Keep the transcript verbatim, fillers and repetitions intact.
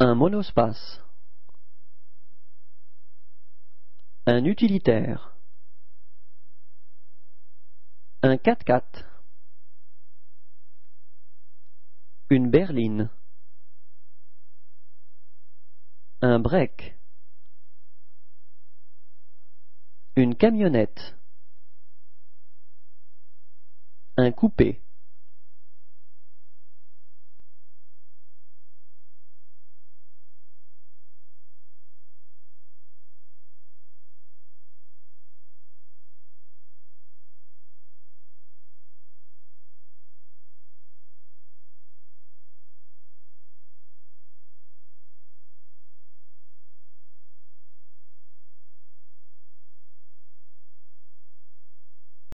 Un monospace. Un utilitaire. Un quatre-quatre. Une berline. Un break. Une camionnette. Un coupé.